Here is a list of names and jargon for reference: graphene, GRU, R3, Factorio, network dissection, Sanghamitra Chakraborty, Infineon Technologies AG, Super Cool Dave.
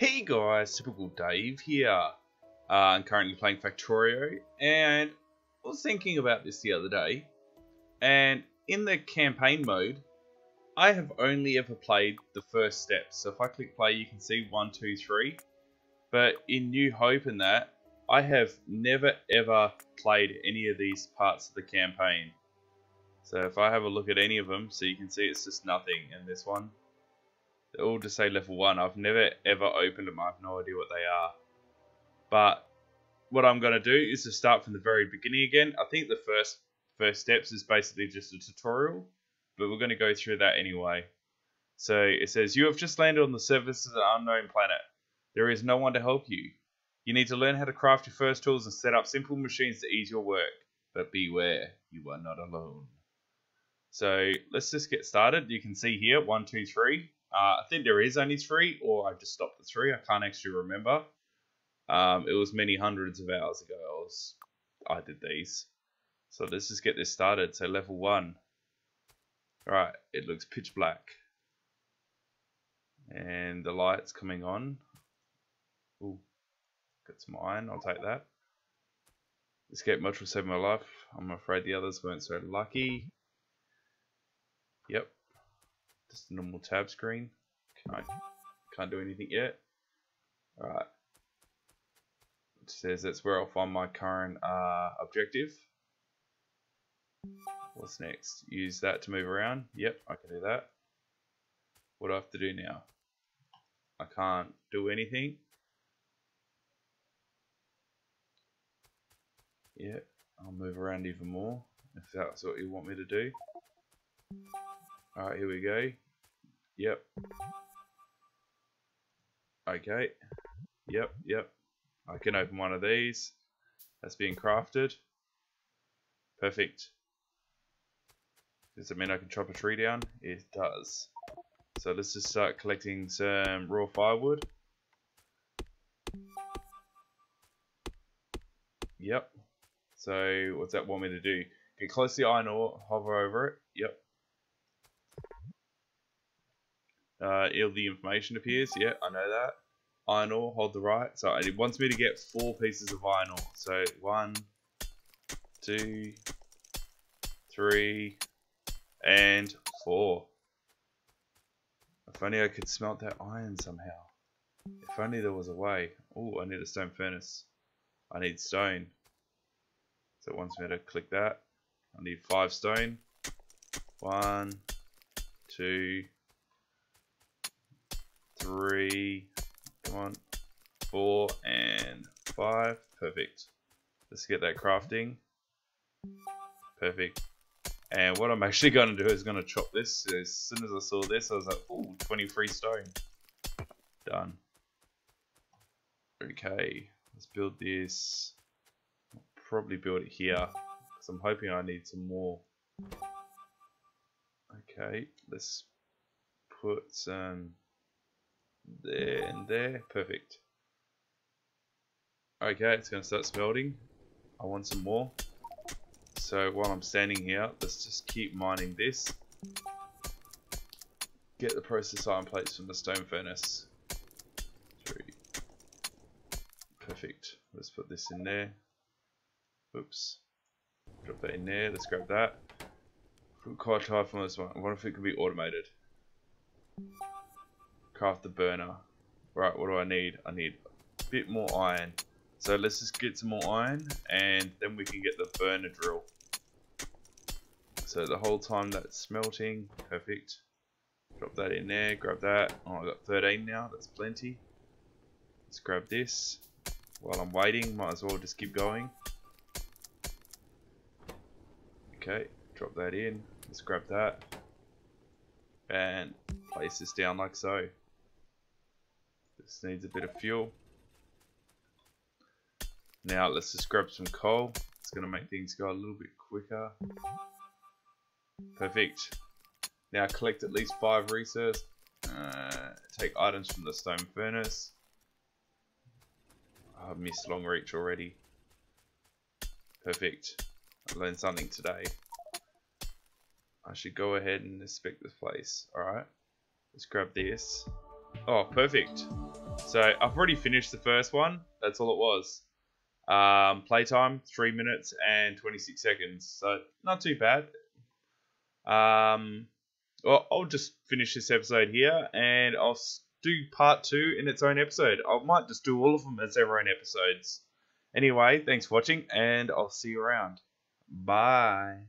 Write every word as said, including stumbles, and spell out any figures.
Hey guys, Super Cool Dave here. Uh, I'm currently playing Factorio, and I was thinking about this the other day. And in the campaign mode, I have only ever played the first step. So if I click play, you can see one, two, three. But in New Hope and that, I have never ever played any of these parts of the campaign. So if I have a look at any of them, so you can see it's just nothing in this one. They all just say level one. I've never ever opened them. I have no idea what they are. But what I'm going to do is to start from the very beginning again. I think the first first steps is basically just a tutorial, but we're going to go through that anyway. So it says, you have just landed on the surface of an unknown planet. There is no one to help you. You need to learn how to craft your first tools and set up simple machines to ease your work. But beware, you are not alone. So let's just get started. You can see here, one, two, three. Uh, I think there is only three, or I've just stopped at three. I can't actually remember. Um, it was many hundreds of hours ago I, was, I did these. So let's just get this started. So level one. Alright, it looks pitch black. And the light's coming on. Ooh, got some iron. I'll take that. Escape much will save my life. I'm afraid the others weren't so lucky. Yep. Just a normal tab screen. Can't, can't do anything yet. Alright. It says that's where I'll find my current uh, objective. What's next? Use that to move around. Yep, I can do that. What do I have to do now? I can't do anything. Yep, I'll move around even more if that's what you want me to do. Alright, here we go. Yep. Okay. Yep, yep. I can open one of these. That's being crafted. Perfect. Does it mean I can chop a tree down? It does. So let's just start collecting some raw firewood. Yep. So what's that want me to do? Get close to the iron ore, hover over it. Yep. Uh, ill the information appears. Yeah, I know that. Iron ore, hold the right. So it wants me to get four pieces of iron ore. So one, two, three, and four. If only I could smelt that iron somehow. If only there was a way. Oh, I need a stone furnace. I need stone. So it wants me to click that. I need five stone. One, two, three, come on, four and five. Perfect. Let's get that crafting. Perfect. And what I'm actually going to do is going to chop this. As soon as I saw this, I was like, ooh, twenty-three stone. Done. Okay, let's build this. I'll probably build it here because I'm hoping I need some more. Okay, let's put some there and there. Perfect. Okay, it's going to start smelting. I want some more. So while I'm standing here, let's just keep mining this. Get the process iron plates from the stone furnace. Three. Perfect. Let's put this in there. Oops. Drop that in there. Let's grab that. I'm quite tired from this one. I wonder if it could be automated. Craft the burner. Right, what do I need? I need a bit more iron. So let's just get some more iron and then we can get the burner drill. So the whole time that's smelting, perfect. Drop that in there, grab that. Oh, I got thirteen now, that's plenty. Let's grab this. While I'm waiting, might as well just keep going. Okay, drop that in. Let's grab that. And place this down like so. This needs a bit of fuel. Now let's just grab some coal. It's going to make things go a little bit quicker. Perfect. Now collect at least five resources. Uh, take items from the stone furnace. I've missed long reach already. Perfect. I learned something today. I should go ahead and inspect this place. Alright. Let's grab this. Oh, perfect. So I've already finished the first one. That's all it was. Um, playtime, three minutes and twenty-six seconds. So not too bad. Um, well, I'll just finish this episode here, and I'll do part two in its own episode. I might just do all of them as their own episodes. Anyway, thanks for watching, and I'll see you around. Bye.